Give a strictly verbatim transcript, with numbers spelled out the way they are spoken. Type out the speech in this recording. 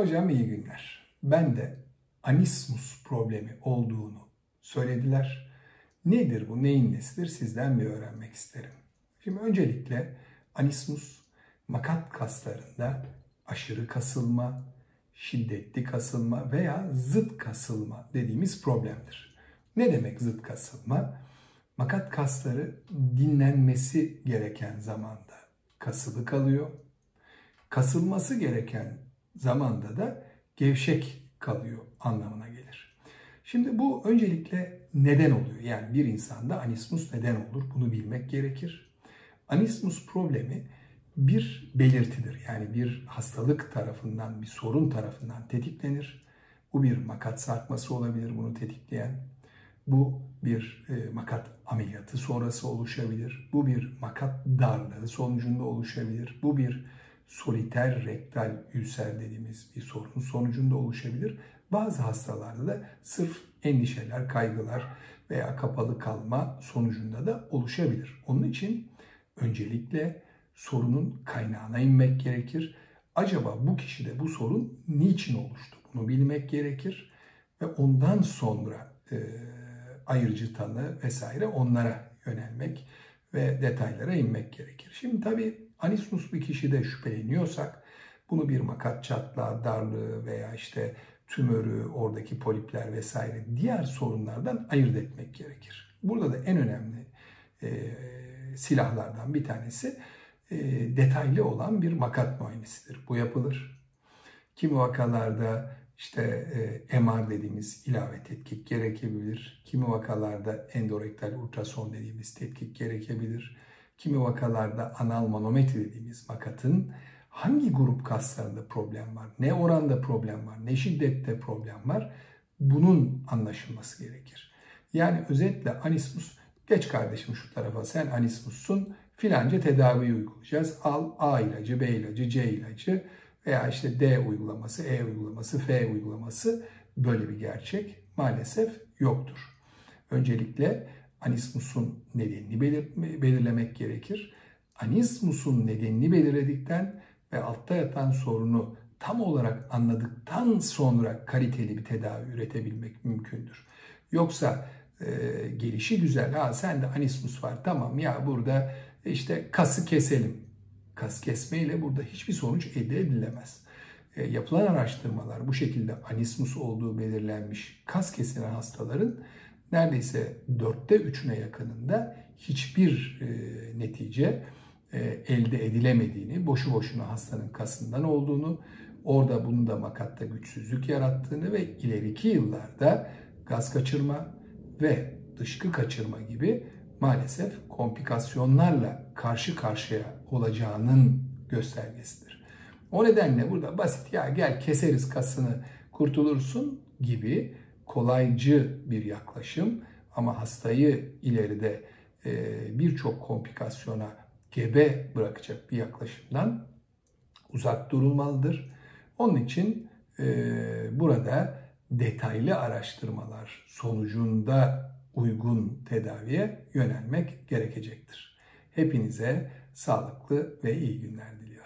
Hocam iyi günler. Ben de anismus problemi olduğunu söylediler. Nedir bu, neyin nesidir sizden bir öğrenmek isterim. Şimdi öncelikle anismus makat kaslarında aşırı kasılma, şiddetli kasılma veya zıt kasılma dediğimiz problemdir. Ne demek zıt kasılma? Makat kasları dinlenmesi gereken zamanda kasılı kalıyor. Kasılması gereken zamanda da gevşek kalıyor anlamına gelir. Şimdi bu öncelikle neden oluyor? Yani bir insanda anismus neden olur? Bunu bilmek gerekir. Anismus problemi bir belirtidir. Yani bir hastalık tarafından, bir sorun tarafından tetiklenir. Bu bir makat sarkması olabilir bunu tetikleyen. Bu bir e, makat ameliyatı sonrası oluşabilir. Bu bir makat darlığı sonucunda oluşabilir. Bu bir soliter rektal ülser dediğimiz bir sorun sonucunda oluşabilir. Bazı hastalarda da sırf endişeler, kaygılar veya kapalı kalma sonucunda da oluşabilir. Onun için öncelikle sorunun kaynağına inmek gerekir. Acaba bu kişide bu sorun niçin oluştu? Bunu bilmek gerekir ve ondan sonra e, ayırıcı tanı vesaire onlara yönelmek ve detaylara inmek gerekir. Şimdi tabii anismus bir kişide şüpheleniyorsak bunu bir makat çatlağı, darlığı veya işte tümörü, oradaki polipler vesaire diğer sorunlardan ayırt etmek gerekir. Burada da en önemli e, silahlardan bir tanesi e, detaylı olan bir makat muayenesidir. Bu yapılır. Kimi vakalarda İşte e, M R dediğimiz ilave tetkik gerekebilir. Kimi vakalarda endorektal ultrason dediğimiz tetkik gerekebilir. Kimi vakalarda anal manometri dediğimiz makatın hangi grup kaslarında problem var, ne oranda problem var, ne şiddette problem var bunun anlaşılması gerekir. Yani özetle anismus, geç kardeşim şu tarafa sen anismussun filanca tedaviyi uygulayacağız. Al A ilacı, B ilacı, C ilacı. Veya işte D uygulaması, E uygulaması, F uygulaması böyle bir gerçek maalesef yoktur. Öncelikle anismusun nedenini belirlemek gerekir. Anismusun nedenini belirledikten ve altta yatan sorunu tam olarak anladıktan sonra kaliteli bir tedavi üretebilmek mümkündür. Yoksa e, gelişi güzel, ha sende anismus var tamam ya burada işte kası keselim. Kas kesmeyle burada hiçbir sonuç elde edilemez. E, yapılan araştırmalar bu şekilde anismus olduğu belirlenmiş kas kesilen hastaların neredeyse dörtte üçüne yakınında hiçbir e, netice e, elde edilemediğini, boşu boşuna hastanın kasından olduğunu, orada bunu da makatta güçsüzlük yarattığını ve ileriki yıllarda gaz kaçırma ve dışkı kaçırma gibi maalesef komplikasyonlarla karşı karşıya olacağının göstergesidir. O nedenle burada basit ya gel keseriz kasını kurtulursun gibi kolaycı bir yaklaşım ama hastayı ileride birçok komplikasyona gebe bırakacak bir yaklaşımdan uzak durulmalıdır. Onun için burada detaylı araştırmalar sonucunda uygun tedaviye yönelmek gerekecektir. Hepinize sağlıklı ve iyi günler diliyorum.